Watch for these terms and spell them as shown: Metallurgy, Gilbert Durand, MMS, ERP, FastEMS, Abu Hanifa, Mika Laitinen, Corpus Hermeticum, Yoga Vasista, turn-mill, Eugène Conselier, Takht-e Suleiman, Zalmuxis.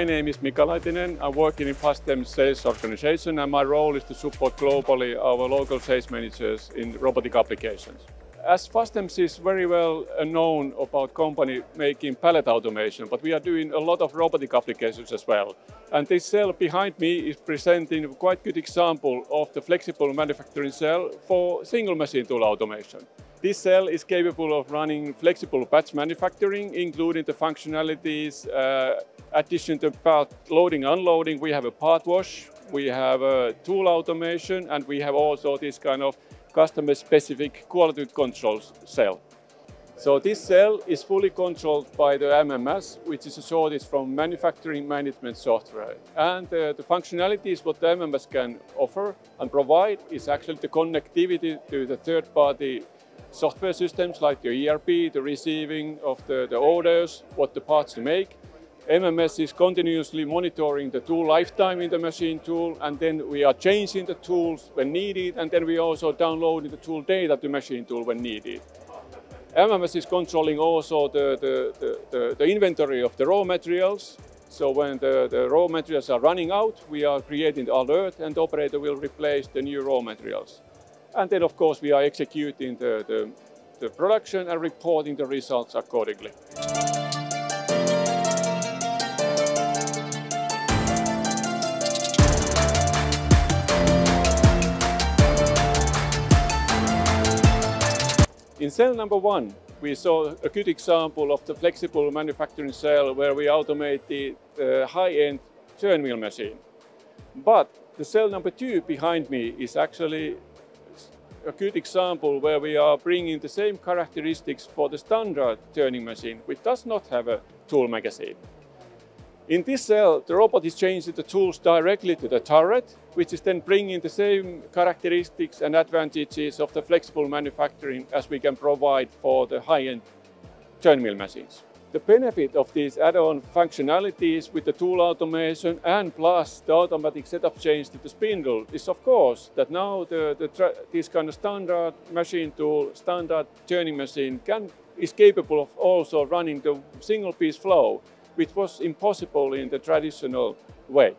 My name is Mika Laitinen. I'm working in FastEMS sales organization, and my role is to support globally our local sales managers in robotic applications. As FastEMS is very well known about company making pallet automation, but we are doing a lot of robotic applications as well. And this cell behind me is presenting a quite good example of the flexible manufacturing cell for single machine tool automation. This cell is capable of running flexible batch manufacturing, including the functionalities. Addition to part loading, unloading, we have a part wash, we have a tool automation, and we have also this kind of customer-specific quality control cell. So this cell is fully controlled by the MMS, which is a shortage from manufacturing management software. And the functionalities what the MMS can offer and provide is actually the connectivity to the third-party software systems like the ERP, the receiving of the orders, what the parts to make. MMS is continuously monitoring the tool lifetime in the machine tool, and then we are changing the tools when needed, and then we also download the tool data to machine tool when needed. MMS is controlling also the inventory of the raw materials, so when the raw materials are running out, we are creating the alert and the operator will replace the new raw materials. And then of course we are executing the production and reporting the results accordingly. In cell number 1, we saw a good example of the flexible manufacturing cell where we automated the high-end turn-mill machine. But the cell number 2 behind me is actually a good example where we are bringing the same characteristics for the standard turning machine, which does not have a tool magazine. In this cell, the robot is changing the tools directly to the turret, which is then bringing the same characteristics and advantages of the flexible manufacturing as we can provide for the high-end turn-mill machines. The benefit of these add-on functionalities with the tool automation and plus the automatic setup change to the spindle is of course that now this kind of standard machine tool, standard turning machine is capable of also running the single-piece flow, which was impossible in the traditional way.